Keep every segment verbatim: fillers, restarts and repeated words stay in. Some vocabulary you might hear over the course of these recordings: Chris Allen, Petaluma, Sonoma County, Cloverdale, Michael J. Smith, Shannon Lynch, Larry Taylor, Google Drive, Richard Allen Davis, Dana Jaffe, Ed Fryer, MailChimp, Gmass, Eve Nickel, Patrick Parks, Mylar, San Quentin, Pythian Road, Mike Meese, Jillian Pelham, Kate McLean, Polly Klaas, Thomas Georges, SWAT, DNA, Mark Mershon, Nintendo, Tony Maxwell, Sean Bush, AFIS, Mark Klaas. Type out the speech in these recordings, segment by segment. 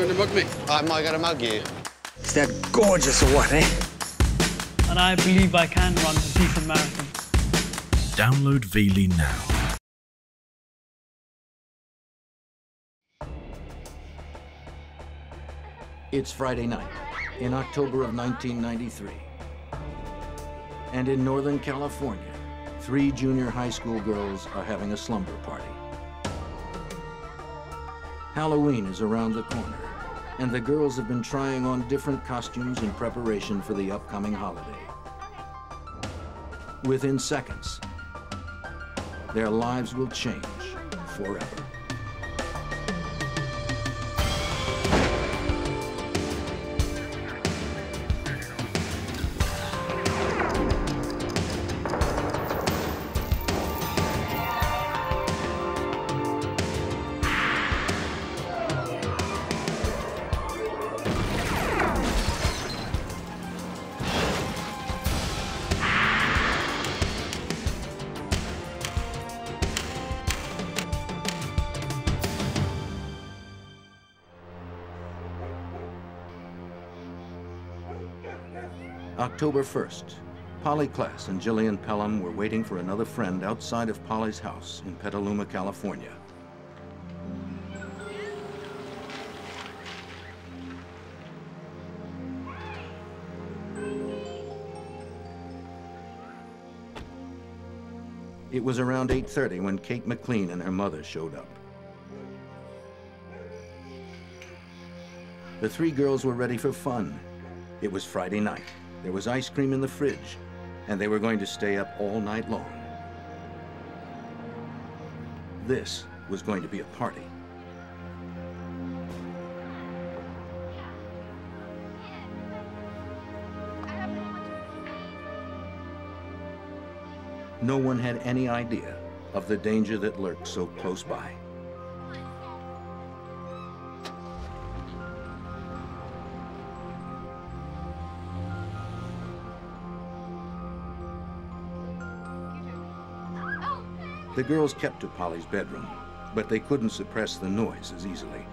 going to mug me? I'm not going to mug you. Is that gorgeous or what, eh? And I believe I can run a decent marathon. Download Veely now. It's Friday night in October of nineteen ninety-three. And in Northern California, three junior high school girls are having a slumber party. Halloween is around the corner, and the girls have been trying on different costumes in preparation for the upcoming holiday. Within seconds, their lives will change forever. October first, Polly Klaas and Jillian Pelham were waiting for another friend outside of Polly's house in Petaluma, California. It was around eight thirty when Kate McLean and her mother showed up. The three girls were ready for fun. It was Friday night. There was ice cream in the fridge, and they were going to stay up all night long. This was going to be a party. No one had any idea of the danger that lurked so close by. The girls kept to Polly's bedroom, but they couldn't suppress the noise as easily.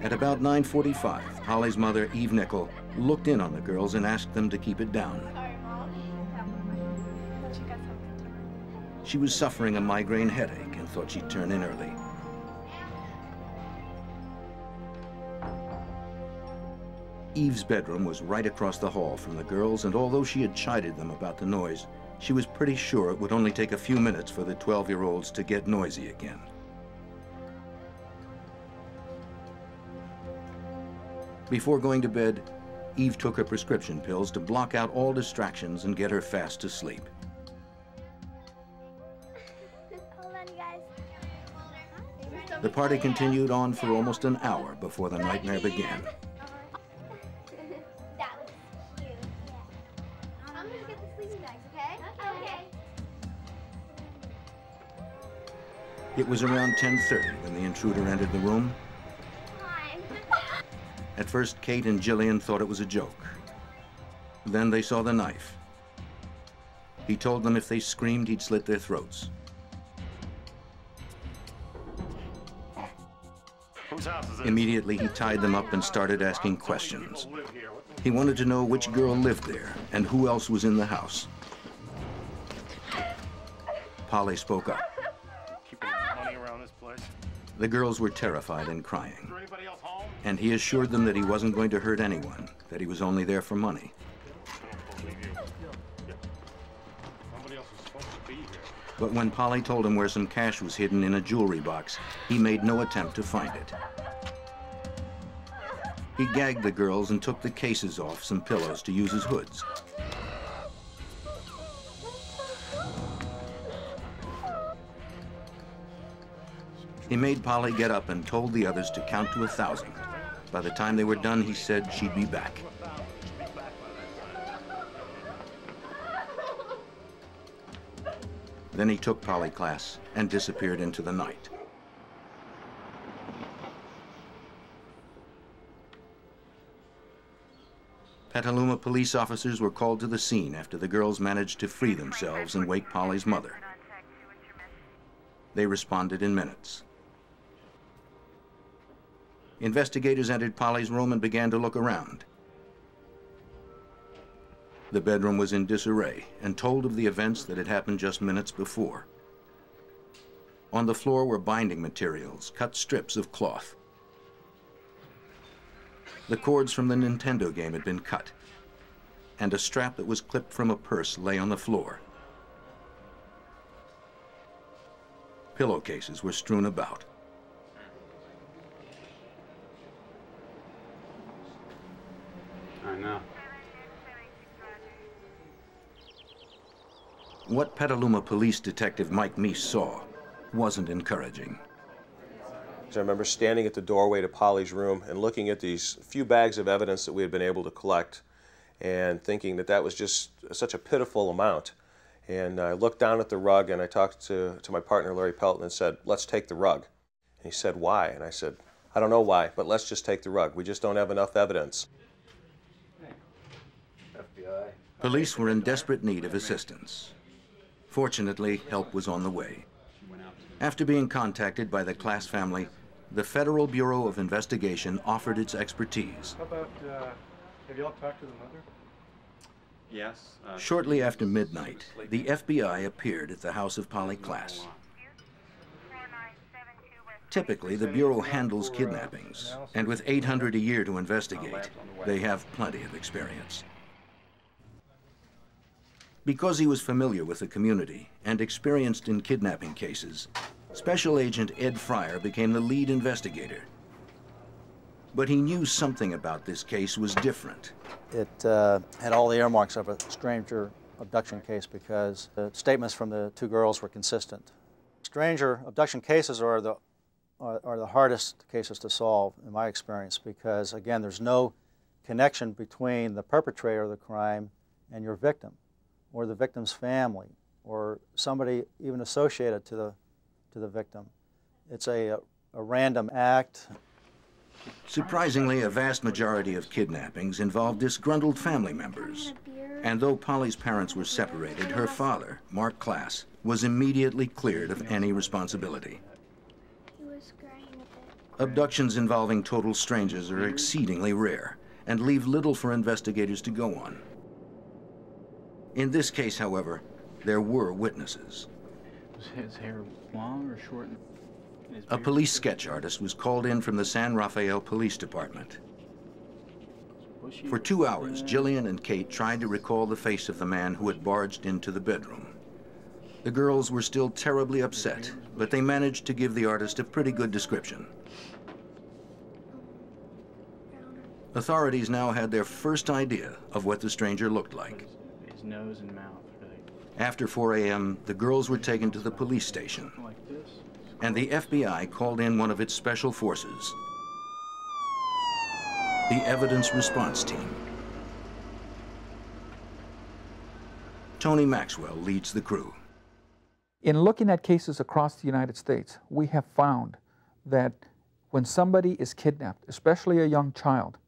At about nine forty-five, Polly's mother, Eve Nickel, looked in on the girls and asked them to keep it down. She was suffering a migraine headache and thought she'd turn in early. Eve's bedroom was right across the hall from the girls, and although she had chided them about the noise, she was pretty sure it would only take a few minutes for the twelve-year-olds to get noisy again. Before going to bed, Eve took her prescription pills to block out all distractions and get her fast to sleep. The party continued on for almost an hour before the nightmare began. It was around ten thirty when the intruder entered the room. At first, Kate and Jillian thought it was a joke. Then they saw the knife. He told them if they screamed, he'd slit their throats. Immediately, he tied them up and started asking questions. He wanted to know which girl lived there and who else was in the house. Polly spoke up. The girls were terrified and crying, and he assured them that he wasn't going to hurt anyone, that he was only there for money. But when Polly told him where some cash was hidden in a jewelry box, he made no attempt to find it. He gagged the girls and took the cases off some pillows to use as hoods. He made Polly get up and told the others to count to a thousand. By the time they were done, he said she'd be back. Then he took Polly Klaas and disappeared into the night. Petaluma police officers were called to the scene after the girls managed to free themselves and wake Polly's mother. They responded in minutes. Investigators entered Polly's room and began to look around. The bedroom was in disarray and told of the events that had happened just minutes before. On the floor were binding materials, cut strips of cloth. The cords from the Nintendo game had been cut, and a strap that was clipped from a purse lay on the floor. Pillowcases were strewn about. I know. What Petaluma Police Detective Mike Meese saw wasn't encouraging. I remember standing at the doorway to Polly's room and looking at these few bags of evidence that we had been able to collect and thinking that that was just such a pitiful amount. And I looked down at the rug and I talked to, to my partner, Larry Pelton, and said, let's take the rug. And he said, why? And I said, I don't know why, but let's just take the rug. We just don't have enough evidence. F B I. Police were in desperate need of assistance. Fortunately, help was on the way. After being contacted by the Klaas family, the Federal Bureau of Investigation offered its expertise. How about, uh, have y'all talked to the mother? Yes. Uh, Shortly after midnight, the F B I appeared at the house of Polly Klaas. Typically, the Bureau handles kidnappings, and with eight hundred a year to investigate, they have plenty of experience. Because he was familiar with the community and experienced in kidnapping cases, Special Agent Ed Fryer became the lead investigator. But he knew something about this case was different. It uh, had all the earmarks of a stranger abduction case because the statements from the two girls were consistent. Stranger abduction cases are the, are, are the hardest cases to solve, in my experience, because, again, there's no connection between the perpetrator of the crime and your victim, or the victim's family, or somebody even associated to the, to the victim. It's a, a random act. Surprisingly, a vast majority of kidnappings involved disgruntled family members. And though Polly's parents were separated, her father, Mark Klaas, was immediately cleared of any responsibility. Abductions involving total strangers are exceedingly rare and leave little for investigators to go on. In this case, however, there were witnesses. Was his hair long or short? A police sketch artist was called in from the San Rafael Police Department. For two hours, Jillian and Kate tried to recall the face of the man who had barged into the bedroom. The girls were still terribly upset, but they managed to give the artist a pretty good description. Authorities now had their first idea of what the stranger looked like. Nose and mouth. Really. After four A M, the girls were taken to the police station, like this. And the F B I called in one of its special forces, the Evidence Response Team. Tony Maxwell leads the crew. In looking at cases across the United States, we have found that when somebody is kidnapped, especially a young child,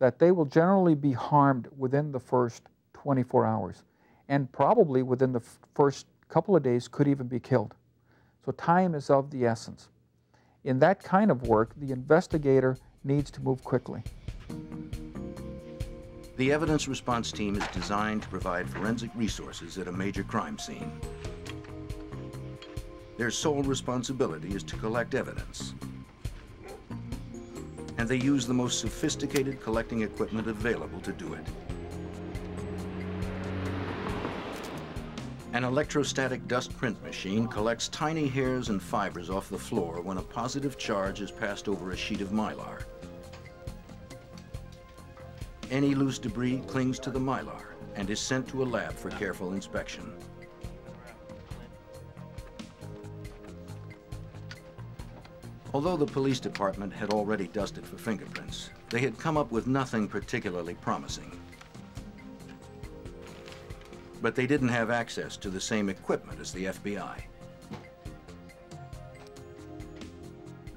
that they will generally be harmed within the first twenty-four hours, and probably within the first couple of days could even be killed. So time is of the essence. In that kind of work, the investigator needs to move quickly. The Evidence Response Team is designed to provide forensic resources at a major crime scene. Their sole responsibility is to collect evidence, and they use the most sophisticated collecting equipment available to do it. An electrostatic dust print machine collects tiny hairs and fibers off the floor when a positive charge is passed over a sheet of mylar. Any loose debris clings to the mylar and is sent to a lab for careful inspection. Although the police department had already dusted for fingerprints, they had come up with nothing particularly promising. But they didn't have access to the same equipment as the F B I.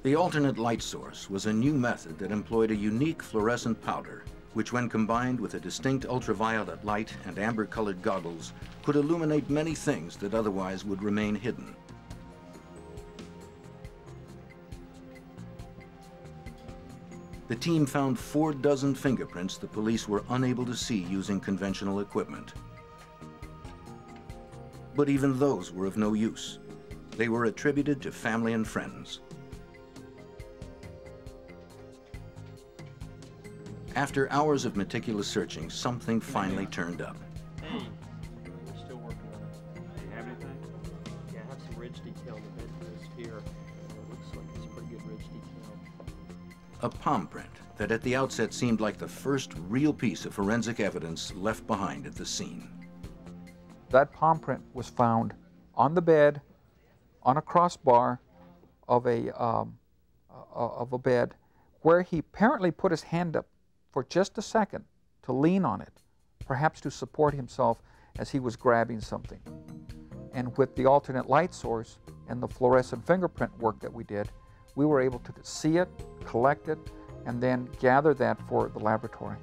The alternate light source was a new method that employed a unique fluorescent powder, which when combined with a distinct ultraviolet light and amber-colored goggles, could illuminate many things that otherwise would remain hidden. The team found four dozen fingerprints the police were unable to see using conventional equipment. But even those were of no use. They were attributed to family and friends. After hours of meticulous searching, something finally turned up. Hey, we're still working on it. Do you have anything? Yeah, I have some ridge detail in the bed post here. It looks like it's pretty good ridge detail. A palm print that at the outset seemed like the first real piece of forensic evidence left behind at the scene. That palm print was found on the bed, on a crossbar of a, um, of a bed, where he apparently put his hand up for just a second to lean on it, perhaps to support himself as he was grabbing something. And with the alternate light source and the fluorescent fingerprint work that we did, we were able to see it, collect it, and then gather that for the laboratory.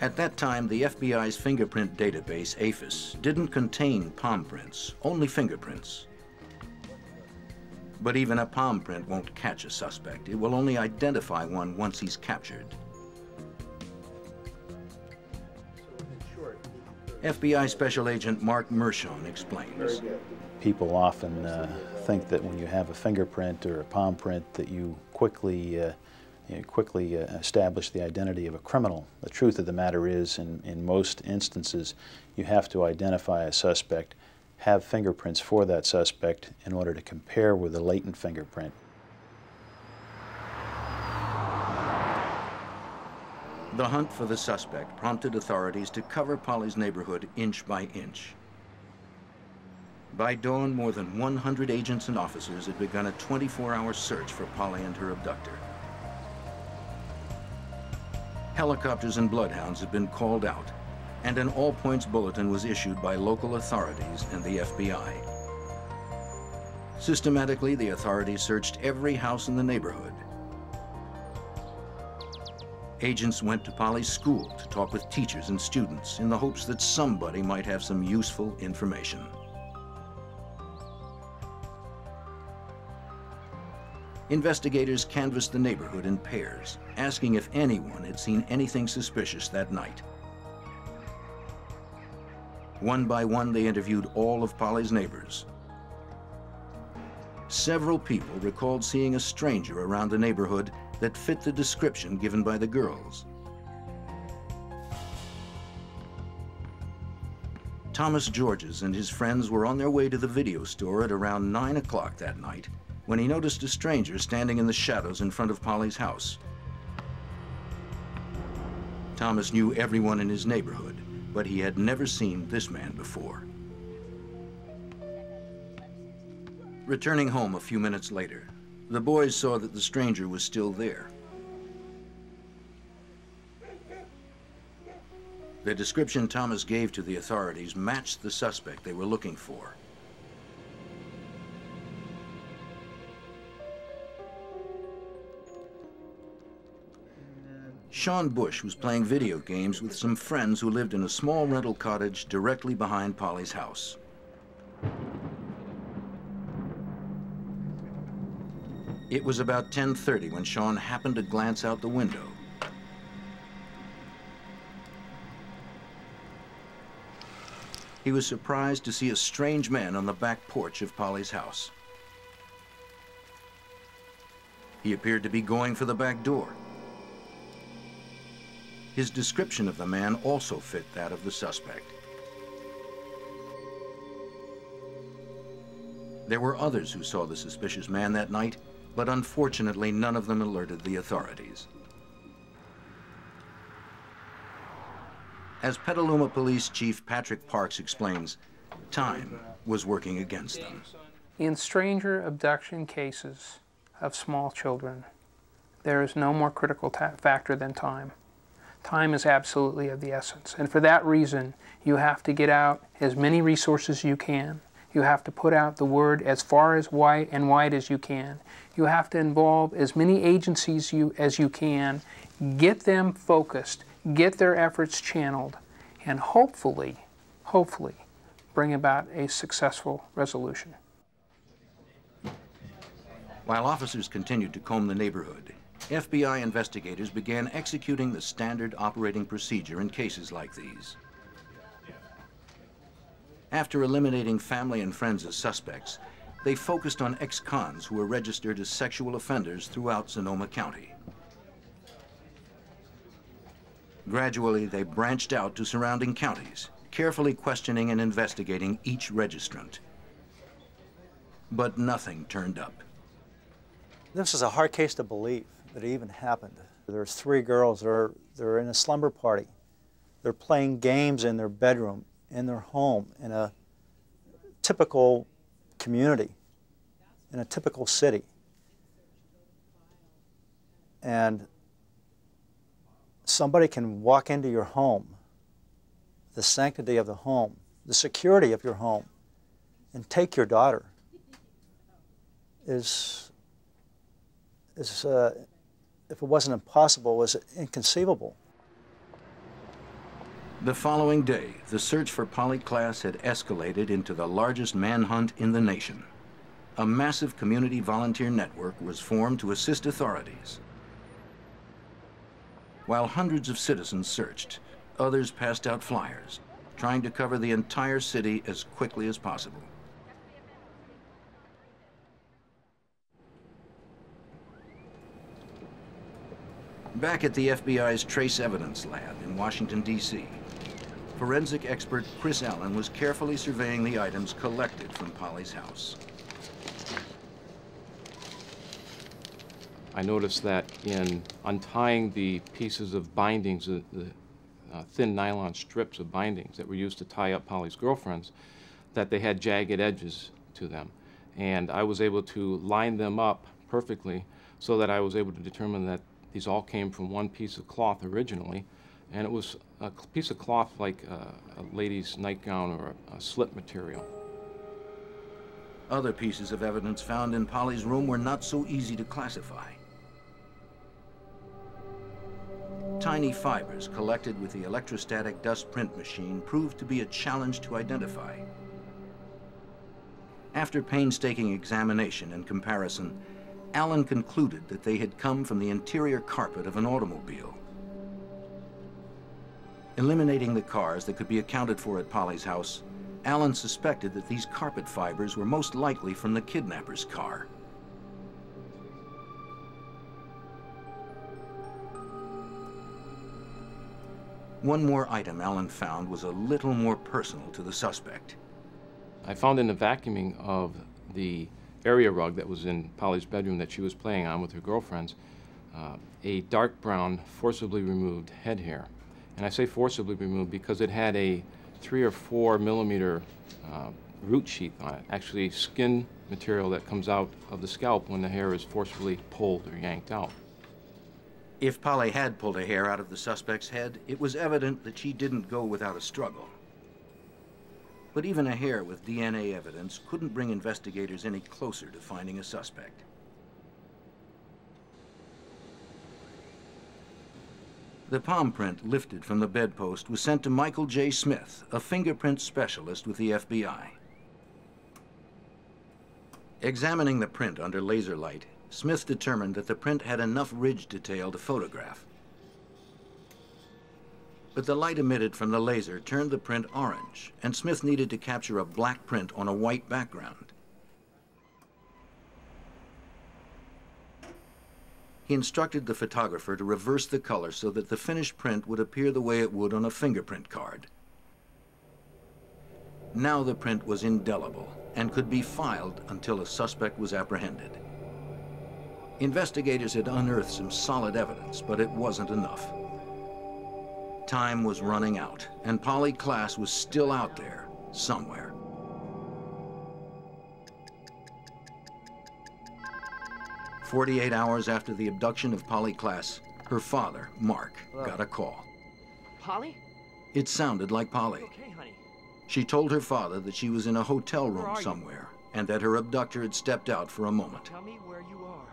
At that time, the F B I's fingerprint database, AFIS, didn't contain palm prints, only fingerprints. But even a palm print won't catch a suspect. It will only identify one once he's captured. F B I Special Agent Mark Mershon explains. People often uh, think that when you have a fingerprint or a palm print that you quickly, uh, you quickly uh, establish the identity of a criminal. The truth of the matter is, in, in most instances, you have to identify a suspect, have fingerprints for that suspect in order to compare with a latent fingerprint. The hunt for the suspect prompted authorities to cover Polly's neighborhood inch by inch. By dawn, more than one hundred agents and officers had begun a twenty-four hour search for Polly and her abductor. Helicopters and bloodhounds had been called out, and an all-points bulletin was issued by local authorities and the F B I. Systematically, the authorities searched every house in the neighborhood. Agents went to Polly's school to talk with teachers and students in the hopes that somebody might have some useful information. Investigators canvassed the neighborhood in pairs, asking if anyone had seen anything suspicious that night. One by one, they interviewed all of Polly's neighbors. Several people recalled seeing a stranger around the neighborhood that fit the description given by the girls. Thomas Georges and his friends were on their way to the video store at around nine o'clock that night when he noticed a stranger standing in the shadows in front of Polly's house. Thomas knew everyone in his neighborhood, but he had never seen this man before. Returning home a few minutes later, the boys saw that the stranger was still there. The description Thomas gave to the authorities matched the suspect they were looking for. Sean Bush was playing video games with some friends who lived in a small rental cottage directly behind Polly's house. It was about ten thirty when Sean happened to glance out the window. He was surprised to see a strange man on the back porch of Polly's house. He appeared to be going for the back door. His description of the man also fit that of the suspect. There were others who saw the suspicious man that night, but unfortunately, none of them alerted the authorities. As Petaluma Police Chief Patrick Parks explains, time was working against them. In stranger abduction cases of small children, there is no more critical factor than time. Time is absolutely of the essence. And for that reason, you have to get out as many resources as you can. You have to put out the word as far as wide and wide as you can. You have to involve as many agencies you, as you can. Get them focused, get their efforts channeled, and hopefully, hopefully, bring about a successful resolution. While officers continued to comb the neighborhood, F B I investigators began executing the standard operating procedure in cases like these. After eliminating family and friends as suspects, they focused on ex-cons who were registered as sexual offenders throughout Sonoma County. Gradually, they branched out to surrounding counties, carefully questioning and investigating each registrant. But nothing turned up. This is a hard case to believe that it even happened. There's three girls that are they're in a slumber party. They're playing games in their bedroom, in their home, in a typical community, in a typical city. And somebody can walk into your home, the sanctity of the home, the security of your home, and take your daughter. Is, is uh, if it wasn't impossible, was it inconceivable? The following day, the search for Polly Klaas had escalated into the largest manhunt in the nation. A massive community volunteer network was formed to assist authorities. While hundreds of citizens searched, others passed out flyers, trying to cover the entire city as quickly as possible. Back at the F B I's Trace Evidence Lab in Washington, D C, forensic expert Chris Allen was carefully surveying the items collected from Polly's house. I noticed that in untying the pieces of bindings, the, the uh, thin nylon strips of bindings that were used to tie up Polly's girlfriends, that they had jagged edges to them. And I was able to line them up perfectly so that I was able to determine that these all came from one piece of cloth originally. And it was a piece of cloth like a, a lady's nightgown or a, a slit material. Other pieces of evidence found in Polly's room were not so easy to classify. Tiny fibers collected with the electrostatic dust print machine proved to be a challenge to identify. After painstaking examination and comparison, Allen concluded that they had come from the interior carpet of an automobile. Eliminating the cars that could be accounted for at Polly's house, Allen suspected that these carpet fibers were most likely from the kidnapper's car. One more item Allen found was a little more personal to the suspect. I found in the vacuuming of the area rug that was in Polly's bedroom that she was playing on with her girlfriends, uh, a dark brown, forcibly removed head hair. And I say forcibly removed because it had a three or four millimeter uh, root sheath on it, actually skin material that comes out of the scalp when the hair is forcibly pulled or yanked out. If Polly had pulled a hair out of the suspect's head, it was evident that she didn't go without a struggle. But even a hair with D N A evidence couldn't bring investigators any closer to finding a suspect. The palm print lifted from the bedpost was sent to Michael J. Smith, a fingerprint specialist with the F B I. Examining the print under laser light, Smith determined that the print had enough ridge detail to photograph. But the light emitted from the laser turned the print orange, and Smith needed to capture a black print on a white background. He instructed the photographer to reverse the color so that the finished print would appear the way it would on a fingerprint card. Now the print was indelible and could be filed until a suspect was apprehended. Investigators had unearthed some solid evidence, but it wasn't enough. Time was running out, and Polly Klaas was still out there, somewhere. Forty-eight hours after the abduction of Polly Klaas, her father, Mark, Hello. got a call. Polly? It sounded like Polly. Okay, honey. She told her father that she was in a hotel room somewhere, and that her abductor had stepped out for a moment. Tell me where you are.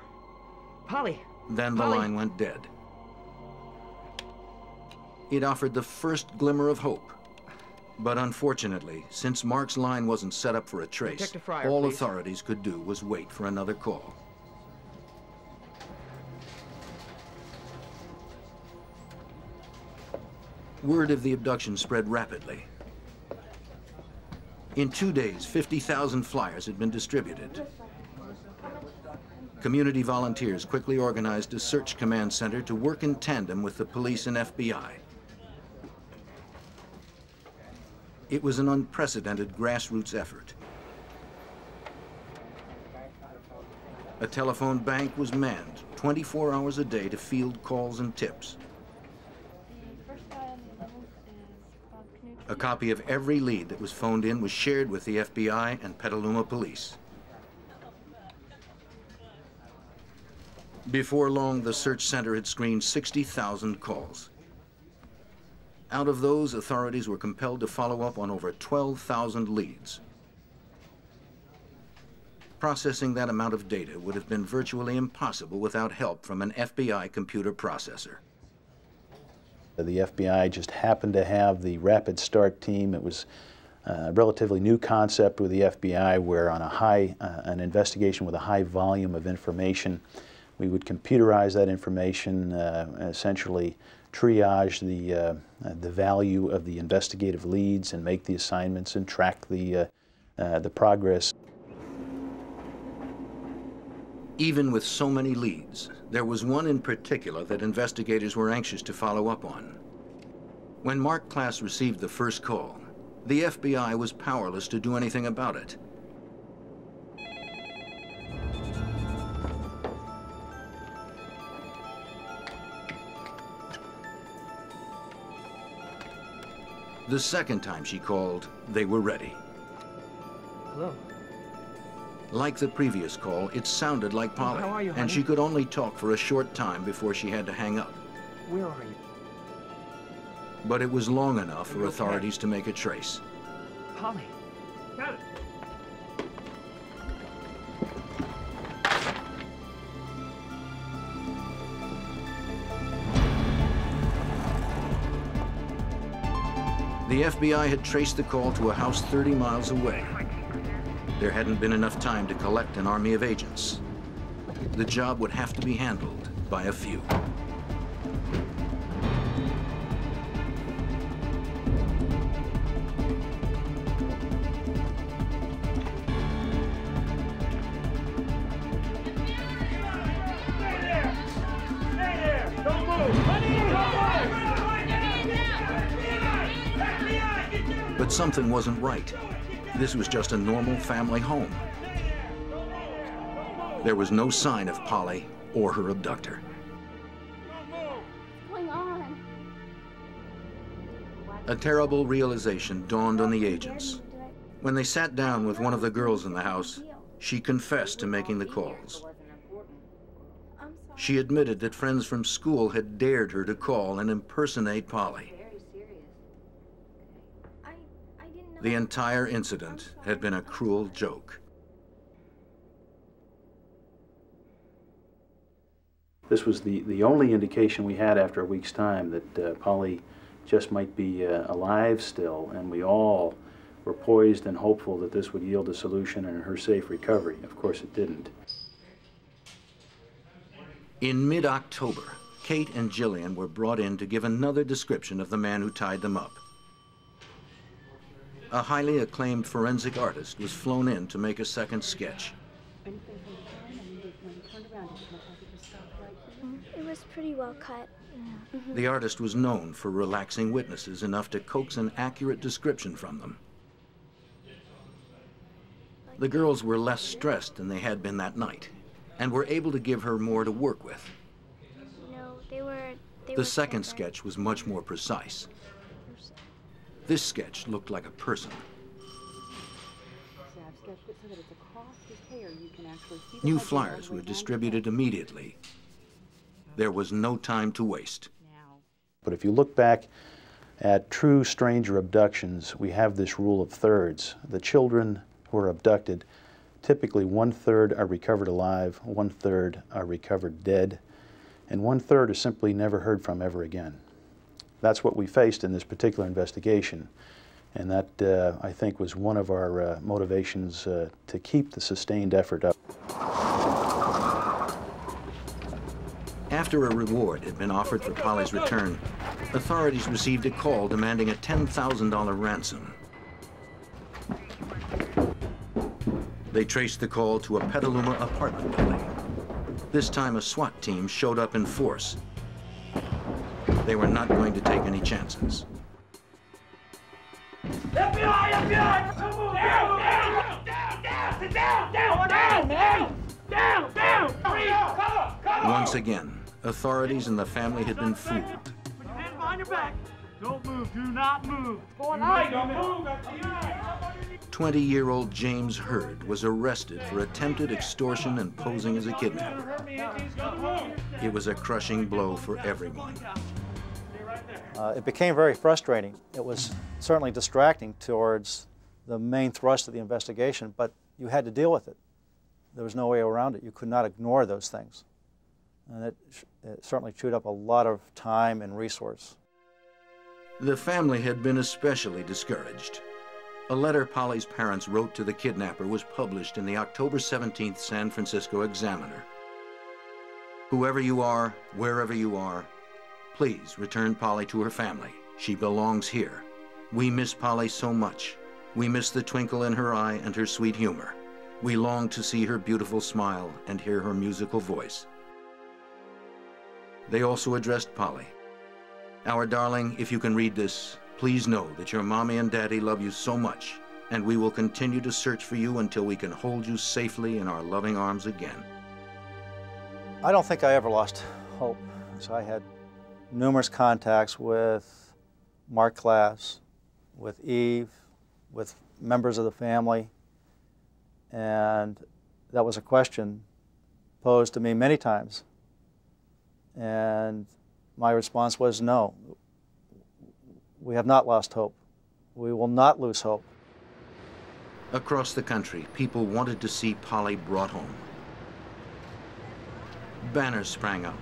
Polly! Then the Polly. line went dead. It offered the first glimmer of hope. But unfortunately, since Mark's line wasn't set up for a trace, Fryer, all please. authorities could do was wait for another call. Word of the abduction spread rapidly. In two days, fifty thousand flyers had been distributed. Community volunteers quickly organized a search command center to work in tandem with the police and F B I. It was an unprecedented grassroots effort. A telephone bank was manned twenty-four hours a day to field calls and tips. A copy of every lead that was phoned in was shared with the F B I and Petaluma police. Before long, the search center had screened sixty thousand calls. Out of those, authorities were compelled to follow up on over twelve thousand leads. Processing that amount of data would have been virtually impossible without help from an F B I computer processor. The F B I just happened to have the Rapid Start team. It was a relatively new concept with the F B I where on a high, uh, an investigation with a high volume of information, we would computerize that information, uh, essentially triage the, uh, the value of the investigative leads and make the assignments and track the, uh, uh, the progress. Even with so many leads, there was one in particular that investigators were anxious to follow up on. When Mark Klaas received the first call, the F B I was powerless to do anything about it. The second time she called, they were ready. Hello. Like the previous call, it sounded like Polly. How are you, honey? And she could only talk for a short time before she had to hang up. Where are you? But it was long enough for authorities okay? to make a trace. Polly. Got it. The F B I had traced the call to a house thirty miles away. There hadn't been enough time to collect an army of agents. The job would have to be handled by a few. But something wasn't right. This was just a normal family home. There was no sign of Polly or her abductor. What's going on? A terrible realization dawned on the agents. When they sat down with one of the girls in the house, she confessed to making the calls. She admitted that friends from school had dared her to call and impersonate Polly. The entire incident had been a cruel joke. This was the, the only indication we had after a week's time that uh, Polly just might be uh, alive still, and we all were poised and hopeful that this would yield a solution and her safe recovery. Of course, it didn't. In mid-October, Kate and Jillian were brought in to give another description of the man who tied them up. A highly acclaimed forensic artist was flown in to make a second sketch. It was pretty well cut. Yeah. Mm-hmm. The artist was known for relaxing witnesses enough to coax an accurate description from them. The girls were less stressed than they had been that night and were able to give her more to work with. You know, they were, they the were second different. sketch was much more precise. This sketch looked like a person. New flyers were distributed immediately. There was no time to waste. But if you look back at true stranger abductions, we have this rule of thirds. The children who are abducted, typically one-third are recovered alive, one-third are recovered dead, and one-third are simply never heard from ever again. That's what we faced in this particular investigation, and that, uh, I think, was one of our uh, motivations uh, to keep the sustained effort up. After a reward had been offered for Polly's return, authorities received a call demanding a ten thousand dollar ransom. They traced the call to a Petaluma apartment building. This time, a SWAT team showed up in force. They were not going to take any chances. F B I! F B I! Don't move! Down! Down! Down! Down! Sit down! Down! Down! Down! Down! Down! Freeze! Cover! Cover! Once again, authorities and the family had been fooled. Put your hand behind your back. Don't move. Do not move. Going on. Don't move. twenty-year-old James Hurd was arrested for attempted extortion and posing as a kidnapper. It was a crushing blow for everyone. Uh, it became very frustrating. It was certainly distracting towards the main thrust of the investigation, but you had to deal with it. There was no way around it. You could not ignore those things. And it, it certainly chewed up a lot of time and resource. The family had been especially discouraged. A letter Polly's parents wrote to the kidnapper was published in the October seventeenth San Francisco Examiner. Whoever you are, wherever you are, please return Polly to her family. She belongs here. We miss Polly so much. We miss the twinkle in her eye and her sweet humor. We long to see her beautiful smile and hear her musical voice. They also addressed Polly. Our darling, if you can read this, please know that your mommy and daddy love you so much, and we will continue to search for you until we can hold you safely in our loving arms again. I don't think I ever lost hope. So I had numerous contacts with Mark Klaas, with Eve, with members of the family, and that was a question posed to me many times. And my response was, no, we have not lost hope. We will not lose hope. Across the country, people wanted to see Polly brought home. Banners sprang up,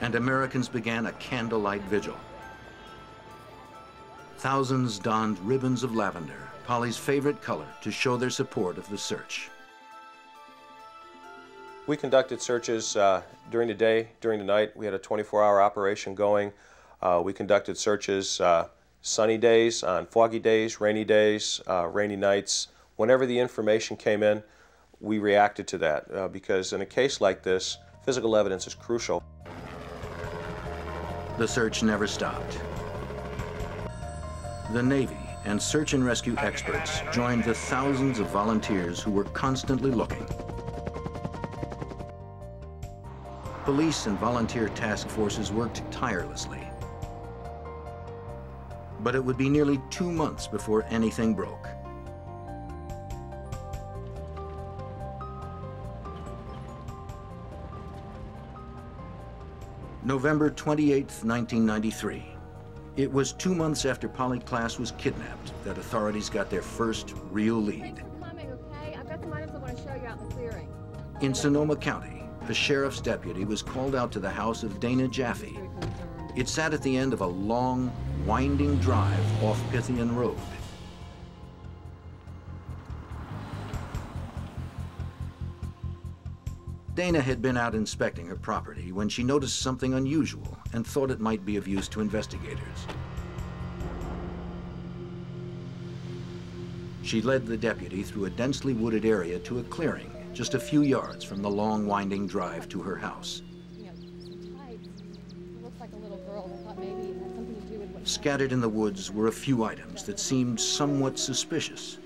and Americans began a candlelight vigil. Thousands donned ribbons of lavender, Polly's favorite color, to show their support of the search. We conducted searches uh, during the day, during the night. We had a twenty-four hour operation going. Uh, we conducted searches uh, sunny days, on foggy days, rainy days, uh, rainy nights. Whenever the information came in, we reacted to that uh, because in a case like this, physical evidence is crucial. The search never stopped. The Navy and search and rescue experts joined the thousands of volunteers who were constantly looking. Police and volunteer task forces worked tirelessly. But it would be nearly two months before anything broke. November twenty-eighth, nineteen ninety-three. It was two months after Polly Klaas was kidnapped that authorities got their first real lead. Thanks for coming, okay? I've got some items I want to show you out in the clearing. In Sonoma County, a sheriff's deputy was called out to the house of Dana Jaffe. It sat at the end of a long, winding drive off Pythian Road. Dana had been out inspecting her property when she noticed something unusual and thought it might be of use to investigators. She led the deputy through a densely wooded area to a clearing just a few yards from the long, winding drive to her house. Scattered in the woods were a few items that seemed somewhat suspicious.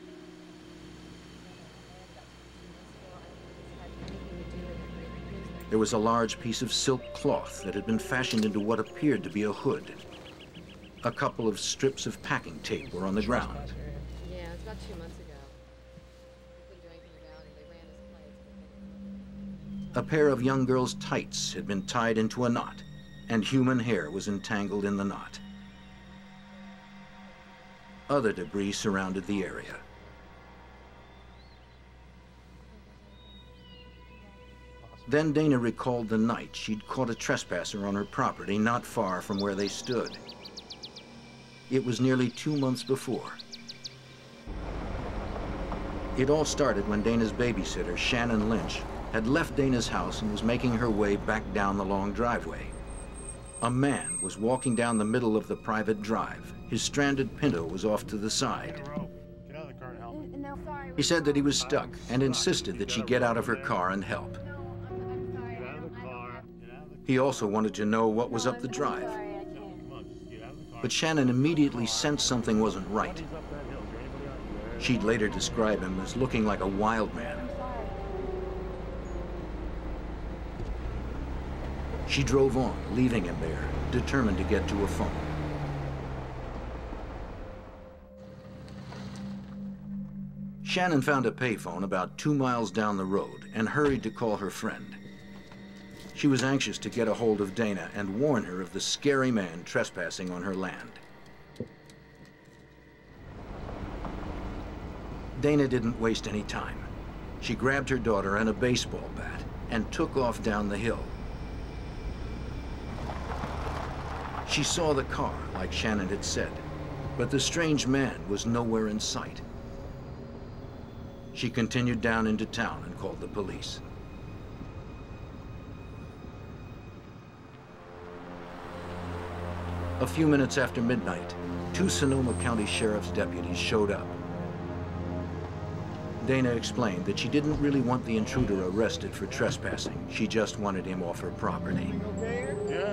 There was a large piece of silk cloth that had been fashioned into what appeared to be a hood. A couple of strips of packing tape were on the ground. Yeah, it's about two months ago. A pair of young girls' tights had been tied into a knot, and human hair was entangled in the knot. Other debris surrounded the area. Then Dana recalled the night she'd caught a trespasser on her property not far from where they stood. It was nearly two months before. It all started when Dana's babysitter, Shannon Lynch, had left Dana's house and was making her way back down the long driveway. A man was walking down the middle of the private drive. His stranded Pinto was off to the side. Get out of the car and help me. No, sorry, he said that he was stuck and insisted that she get out of her car and help. He also wanted to know what was up the drive. But Shannon immediately sensed something wasn't right. She'd later describe him as looking like a wild man. She drove on, leaving him there, determined to get to a phone. Shannon found a payphone about two miles down the road and hurried to call her friend. She was anxious to get a hold of Dana and warn her of the scary man trespassing on her land. Dana didn't waste any time. She grabbed her daughter and a baseball bat and took off down the hill. She saw the car, like Shannon had said, but the strange man was nowhere in sight. She continued down into town and called the police. A few minutes after midnight, two Sonoma County Sheriff's deputies showed up. Dana explained that she didn't really want the intruder arrested for trespassing. She just wanted him off her property. Yeah,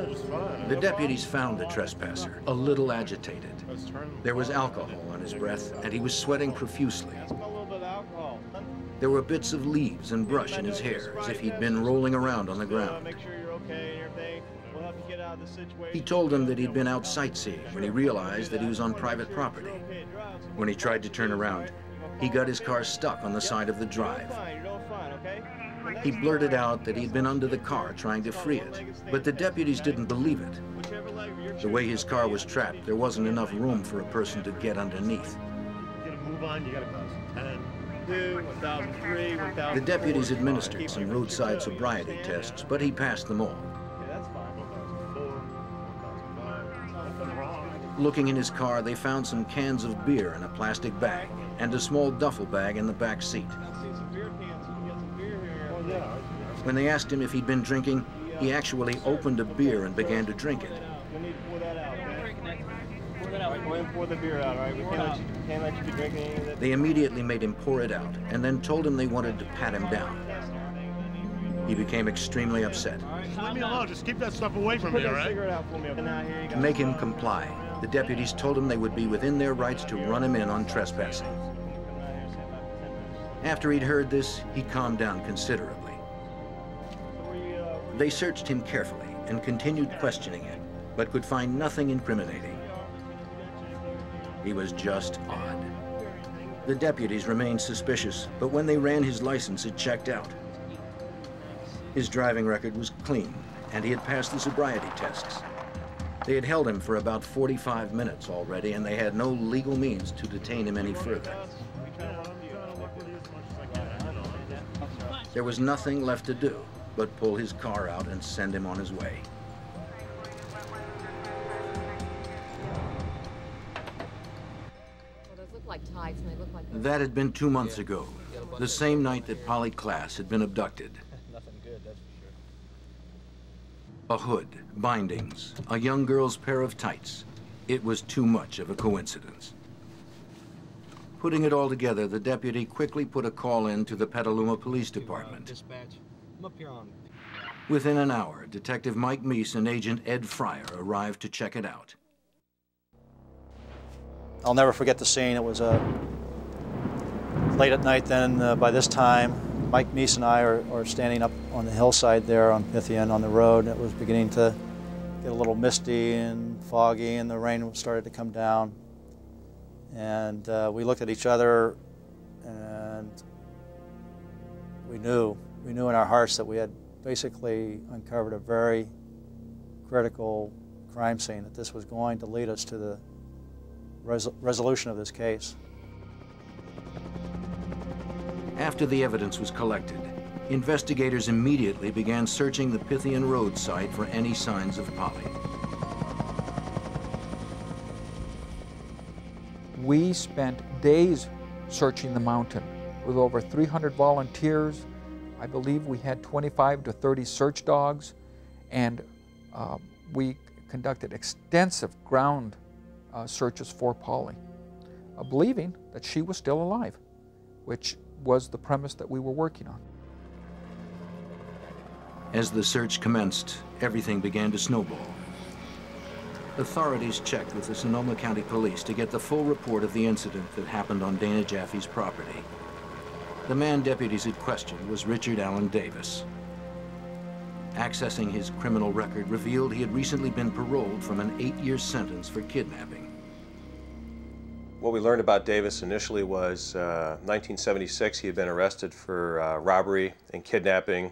it's fine. The deputies found the trespasser, a little agitated. There was alcohol on his breath, and he was sweating profusely. There were bits of leaves and brush in his hair, as if he'd been rolling around on the ground. He told them that he'd been out sightseeing when he realized that he was on private property. When he tried to turn around, he got his car stuck on the side of the drive. He blurted out that he'd been under the car trying to free it, but the deputies didn't believe it. The way his car was trapped, there wasn't enough room for a person to get underneath. The deputies administered some roadside sobriety tests, but he passed them all. Looking in his car, they found some cans of beer in a plastic bag and a small duffel bag in the back seat. When they asked him if he'd been drinking, he actually opened a beer and began to drink it. They immediately made him pour it out and then told him they wanted to pat him down. He became extremely upset. Leave me alone, just keep that stuff away from me, all right? To make him comply, the deputies told him they would be within their rights to run him in on trespassing. After he'd heard this, he calmed down considerably. They searched him carefully and continued questioning him, but could find nothing incriminating. He was just odd. The deputies remained suspicious, but when they ran his license, it checked out. His driving record was clean, and he had passed the sobriety tests. They had held him for about forty-five minutes already, and they had no legal means to detain him any further. There was nothing left to do but pull his car out and send him on his way. That had been two months ago, the same night that Polly Klaas had been abducted. A hood, bindings, a young girl's pair of tights. It was too much of a coincidence. Putting it all together, the deputy quickly put a call in to the Petaluma Police Department. Within an hour, Detective Mike Meese and Agent Ed Fryer arrived to check it out. I'll never forget the scene. It was uh, late at night then. Uh, by this time, Mike Meese and I are, are standing up on the hillside there on Pythian on the road. It was beginning to get a little misty and foggy, and the rain started to come down. And uh, we looked at each other, and we knew, we knew in our hearts that we had basically uncovered a very critical crime scene, that this was going to lead us to the res resolution of this case. After the evidence was collected, investigators immediately began searching the Pythian Road site for any signs of Polly. We spent days searching the mountain with over three hundred volunteers. I believe we had twenty-five to thirty search dogs, and uh, we conducted extensive ground uh, searches for Polly, uh, believing that she was still alive, which was the premise that we were working on. As the search commenced, everything began to snowball. Authorities checked with the Sonoma County Police to get the full report of the incident that happened on Dana Jaffe's property. The man deputies had questioned was Richard Allen Davis. Accessing his criminal record revealed he had recently been paroled from an eight-year sentence for kidnapping. What we learned about Davis initially was uh, nineteen seventy-six, he had been arrested for uh, robbery and kidnapping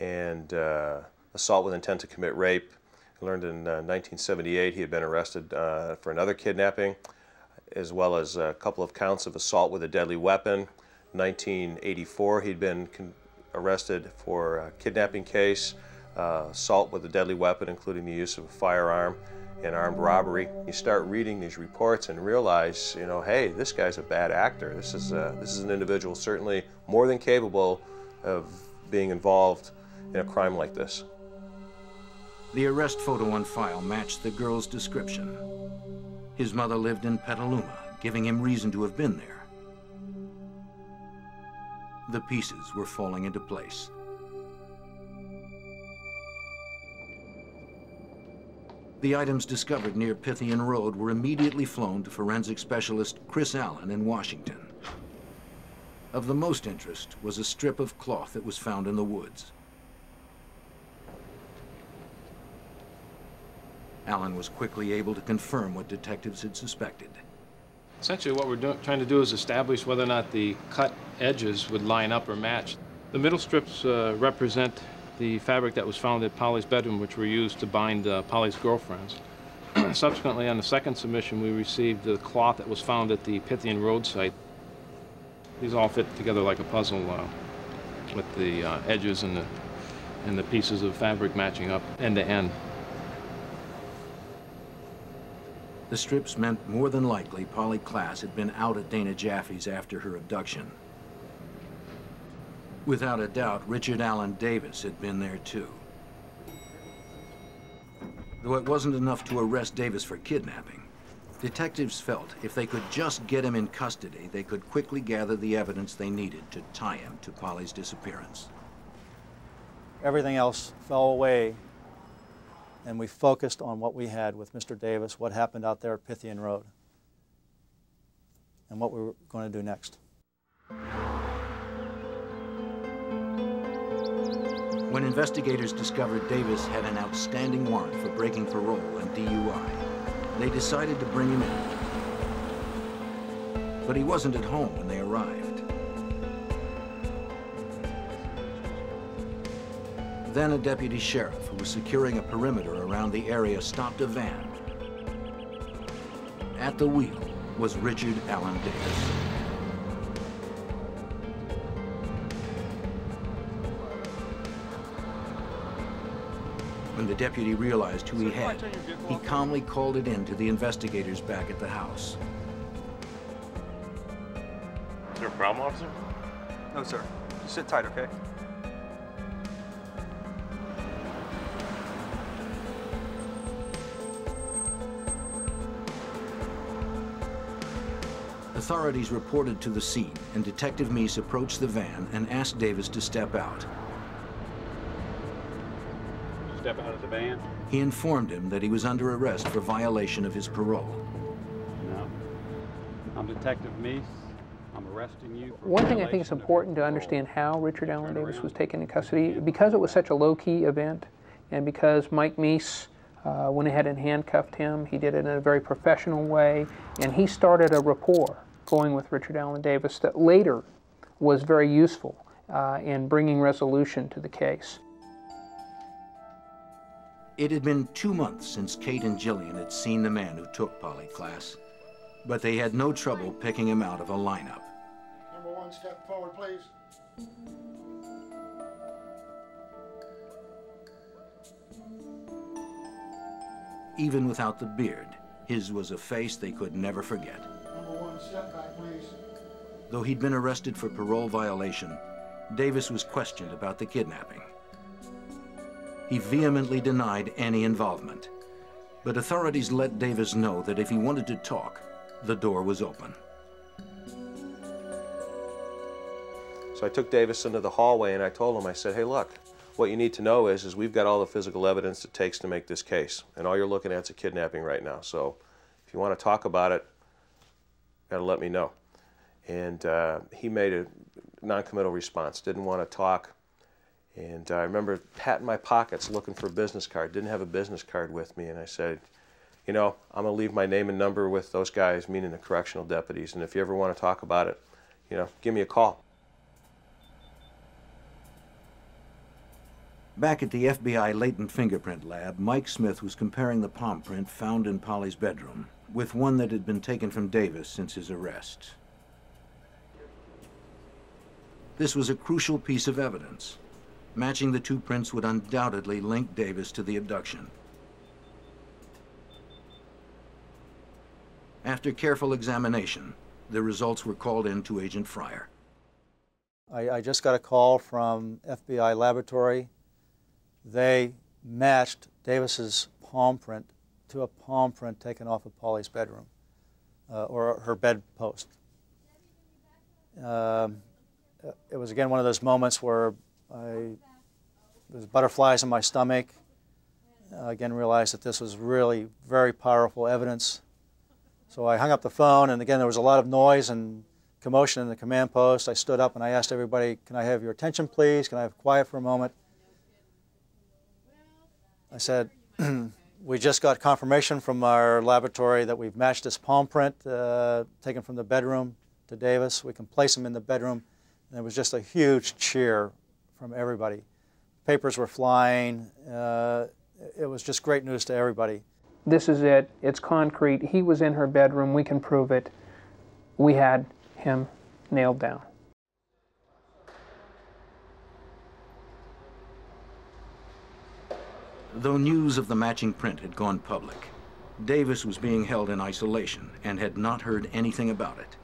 and uh, assault with intent to commit rape. We learned in uh, nineteen seventy-eight he had been arrested uh, for another kidnapping, as well as a couple of counts of assault with a deadly weapon. nineteen eighty-four he'd been con arrested for a kidnapping case, uh, assault with a deadly weapon, including the use of a firearm, and armed robbery. You start reading these reports and realize, you know, hey, this guy's a bad actor. This is a, this is an individual certainly more than capable of being involved in a crime like this. The arrest photo on file matched the girl's description. His mother lived in Petaluma, giving him reason to have been there. The pieces were falling into place. The items discovered near Pythian Road were immediately flown to forensic specialist Chris Allen in Washington. Of the most interest was a strip of cloth that was found in the woods. Allen was quickly able to confirm what detectives had suspected. Essentially what we're do trying to do is establish whether or not the cut edges would line up or match. The middle strips uh, represent the fabric that was found at Polly's bedroom, which were used to bind uh, Polly's girlfriends. Subsequently, on the second submission, we received the cloth that was found at the Pythian Road site. These all fit together like a puzzle uh, with the uh, edges and the, and the pieces of fabric matching up end to end. The strips meant more than likely Polly Klaas had been out at Dana Jaffe's after her abduction. Without a doubt, Richard Allen Davis had been there too. Though it wasn't enough to arrest Davis for kidnapping, detectives felt if they could just get him in custody, they could quickly gather the evidence they needed to tie him to Polly's disappearance. Everything else fell away, and we focused on what we had with Mister Davis, what happened out there at Pythian Road, and what we were going to do next. When investigators discovered Davis had an outstanding warrant for breaking parole and D U I, they decided to bring him in. But he wasn't at home when they arrived. Then a deputy sheriff who was securing a perimeter around the area stopped a van. At the wheel was Richard Allen Davis. When the deputy realized who he had, he calmly called it in to the investigators back at the house. Is there a problem, officer? No, sir. Just sit tight, okay? Authorities reported to the scene, and Detective Meese approached the van and asked Davis to step out. Step out of the van? He informed him that he was under arrest for violation of his parole. No. I'm Detective Meese. I'm arresting you for One thing I think is important to understand how Richard Allen Davis was taken in custody, because it was such a low-key event, and because Mike Meese Uh, went ahead and handcuffed him. He did it in a very professional way, and he started a rapport going with Richard Allen Davis that later was very useful uh, in bringing resolution to the case. It had been two months since Kate and Jillian had seen the man who took Polly Klaas, but they had no trouble picking him out of a lineup. Number one, step forward, please. Even without the beard, his was a face they could never forget. Number one, step back, please. Though he'd been arrested for parole violation, Davis was questioned about the kidnapping. He vehemently denied any involvement, but authorities let Davis know that if he wanted to talk, the door was open. So I took Davis into the hallway and I told him, I said, hey, look, what you need to know is, is we've got all the physical evidence it takes to make this case, and all you're looking at is a kidnapping right now. So if you want to talk about it, you got to let me know. And uh, he made a noncommittal response, didn't want to talk. And uh, I remember patting my pockets looking for a business card, didn't have a business card with me, and I said, you know, I'm going to leave my name and number with those guys, meaning the correctional deputies, and if you ever want to talk about it, you know, give me a call. Back at the F B I latent fingerprint lab, Mike Smith was comparing the palm print found in Polly's bedroom with one that had been taken from Davis since his arrest. This was a crucial piece of evidence. Matching the two prints would undoubtedly link Davis to the abduction. After careful examination, the results were called in to Agent Fryer. I, I just got a call from F B I laboratory. They matched Davis's palm print to a palm print taken off of Polly's bedroom, uh, or her bed post. Um, it was again one of those moments where I, there's butterflies in my stomach. Uh, again, realized that this was really very powerful evidence. So I hung up the phone, and again, there was a lot of noise and commotion in the command post. I stood up and I asked everybody, can I have your attention, please? Can I have quiet for a moment? I said, we just got confirmation from our laboratory that we've matched this palm print uh, taken from the bedroom to Davis. We can place him in the bedroom. And there was just a huge cheer from everybody. Papers were flying. Uh, it was just great news to everybody. This is it. It's concrete. He was in her bedroom. We can prove it. We had him nailed down. Though news of the matching print had gone public, Davis was being held in isolation and had not heard anything about it.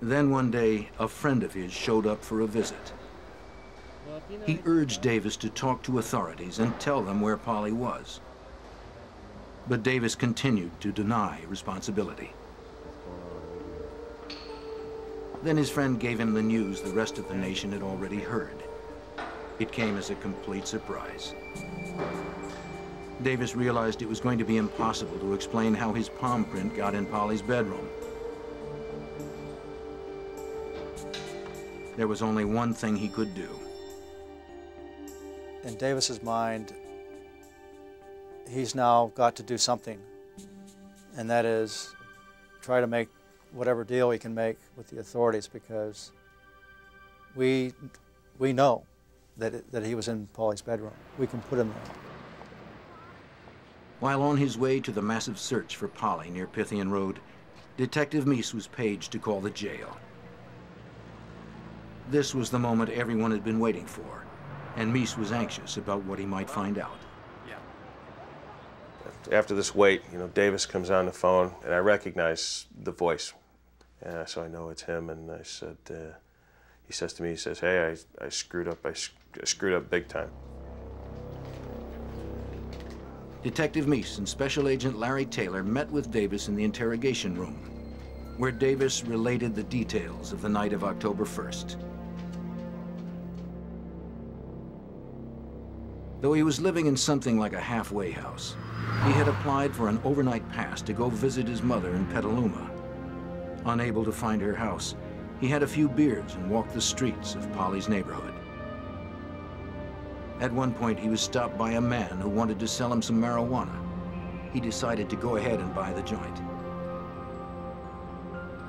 Then one day, a friend of his showed up for a visit. He urged Davis to talk to authorities and tell them where Polly was. But Davis continued to deny responsibility. Then his friend gave him the news the rest of the nation had already heard. It came as a complete surprise. Davis realized it was going to be impossible to explain how his palm print got in Polly's bedroom. There was only one thing he could do. In Davis's mind, he's now got to do something, and that is try to make whatever deal he can make with the authorities, because we, we know that, it, that he was in Polly's bedroom. We can put him there. While on his way to the massive search for Polly near Pythian Road, Detective Meese was paged to call the jail. This was the moment everyone had been waiting for, and Meese was anxious about what he might find out. Yeah. After this wait, you know, Davis comes on the phone, and I recognize the voice. And so I know it's him, and I said, uh, he says to me, he says, hey, I, I screwed up, I, sc I screwed up big time. Detective Meese and Special Agent Larry Taylor met with Davis in the interrogation room, where Davis related the details of the night of October first. Though he was living in something like a halfway house, he had applied for an overnight pass to go visit his mother in Petaluma. Unable to find her house, he had a few beers and walked the streets of Polly's neighborhood. At one point, he was stopped by a man who wanted to sell him some marijuana. He decided to go ahead and buy the joint.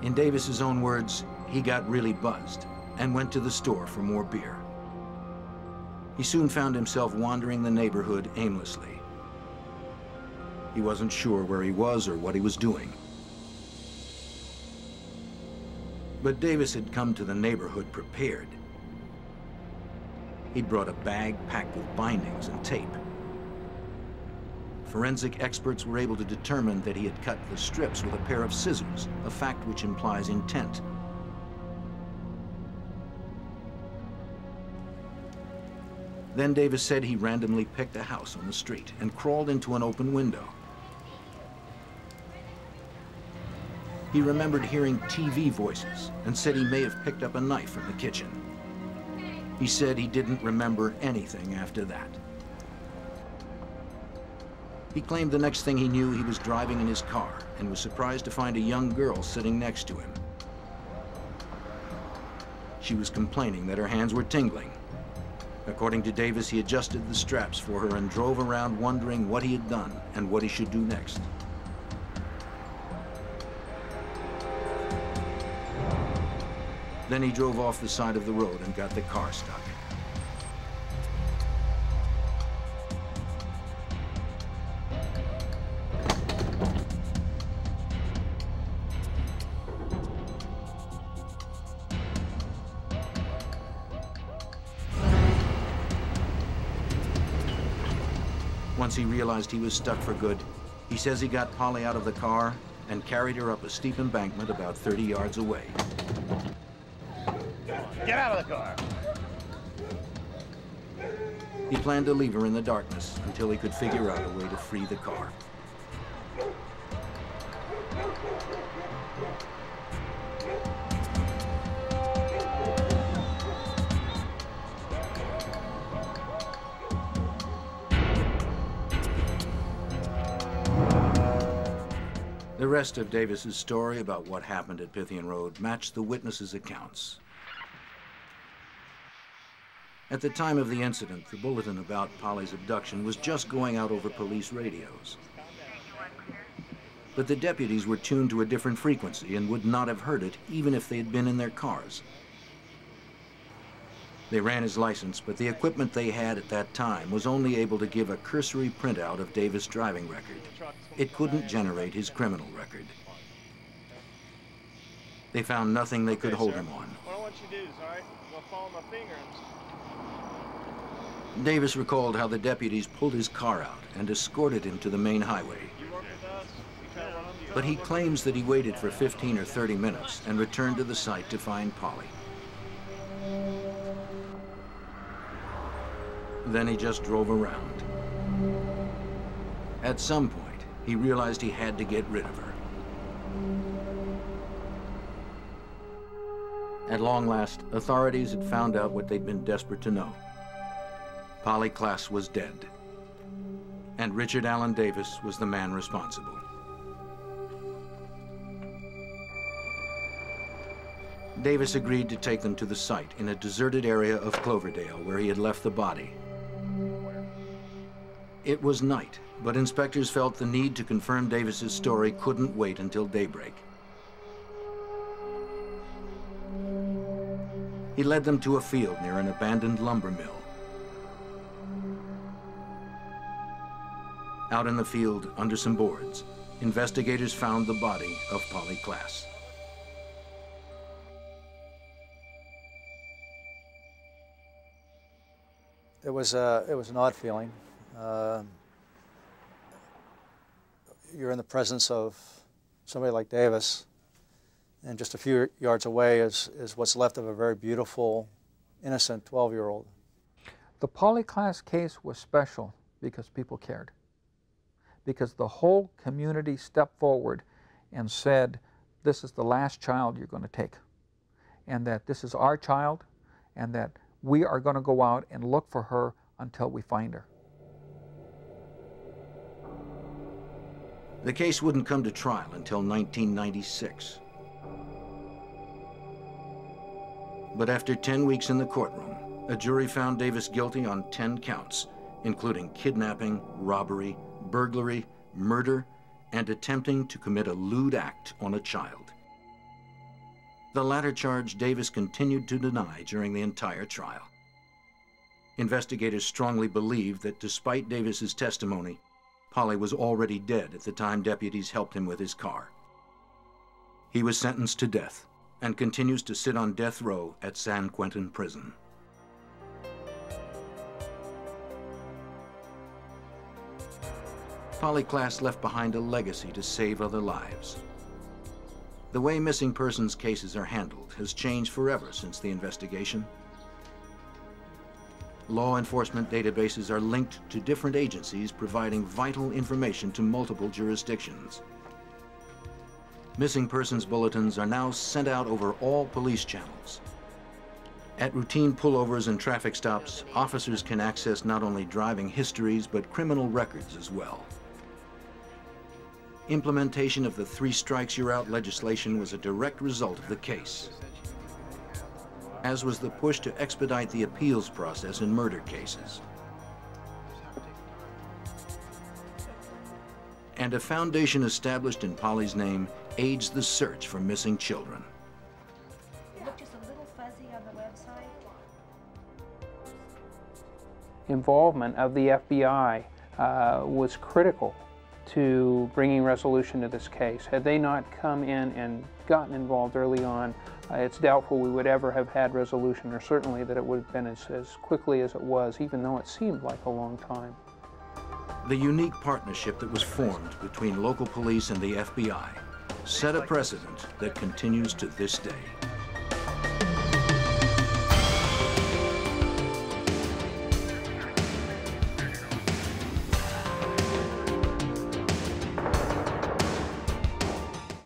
In Davis's own words, he got really buzzed and went to the store for more beer. He soon found himself wandering the neighborhood aimlessly. He wasn't sure where he was or what he was doing. But Davis had come to the neighborhood prepared. He'd brought a bag packed with bindings and tape. Forensic experts were able to determine that he had cut the strips with a pair of scissors, a fact which implies intent. Then Davis said he randomly picked a house on the street and crawled into an open window. He remembered hearing T V voices and said he may have picked up a knife from the kitchen. He said he didn't remember anything after that. He claimed the next thing he knew, he was driving in his car and was surprised to find a young girl sitting next to him. She was complaining that her hands were tingling. According to Davis, he adjusted the straps for her and drove around wondering what he had done and what he should do next. Then he drove off the side of the road and got the car stuck. Once he realized he was stuck for good, he says he got Polly out of the car and carried her up a steep embankment about thirty yards away. Get out of the car! He planned to leave her in the darkness until he could figure out a way to free the car. The rest of Davis's story about what happened at Pythian Road matched the witnesses' accounts. At the time of the incident, the bulletin about Polly's abduction was just going out over police radios. But the deputies were tuned to a different frequency and would not have heard it even if they had been in their cars. They ran his license, but the equipment they had at that time was only able to give a cursory printout of Davis' driving record. It couldn't generate his criminal record. They found nothing they could hold him on. What I want you to do is, all right, well, follow my fingers. Davis recalled how the deputies pulled his car out and escorted him to the main highway. But he claims that he waited for fifteen or thirty minutes and returned to the site to find Polly. Then he just drove around. At some point, he realized he had to get rid of her. At long last, authorities had found out what they'd been desperate to know. Polly Klaas was dead, and Richard Allen Davis was the man responsible. Davis agreed to take them to the site in a deserted area of Cloverdale where he had left the body. It was night, but inspectors felt the need to confirm Davis's story couldn't wait until daybreak. He led them to a field near an abandoned lumber mill. Out in the field, under some boards, investigators found the body of Polly Klaas. It was, uh, it was an odd feeling. Uh, you're in the presence of somebody like Davis, and just a few yards away is, is what's left of a very beautiful, innocent twelve-year-old. The Polly Klaas case was special because people cared, because the whole community stepped forward and said, this is the last child you're going to take, and that this is our child, and that we are going to go out and look for her until we find her. The case wouldn't come to trial until nineteen ninety-six. But after ten weeks in the courtroom, a jury found Davis guilty on ten counts, including kidnapping, robbery, burglary, murder, and attempting to commit a lewd act on a child. The latter charge Davis continued to deny during the entire trial. Investigators strongly believed that despite Davis's testimony, Polly was already dead at the time deputies helped him with his car. He was sentenced to death and continues to sit on death row at San Quentin prison. Polly Klaas left behind a legacy to save other lives. The way missing persons cases are handled has changed forever since the investigation. Law enforcement databases are linked to different agencies providing vital information to multiple jurisdictions. Missing persons bulletins are now sent out over all police channels. At routine pullovers and traffic stops, officers can access not only driving histories, but criminal records as well. Implementation of the three strikes you're out legislation was a direct result of the case, as was the push to expedite the appeals process in murder cases, and a foundation established in Polly's name aids the search for missing children. It looked just a little fuzzy on the website. Involvement of the F B I uh, was critical to bringing resolution to this case. Had they not come in and gotten involved early on, uh, it's doubtful we would ever have had resolution, or certainly that it would have been as, as quickly as it was, even though it seemed like a long time. The unique partnership that was formed between local police and the F B I set a precedent that continues to this day.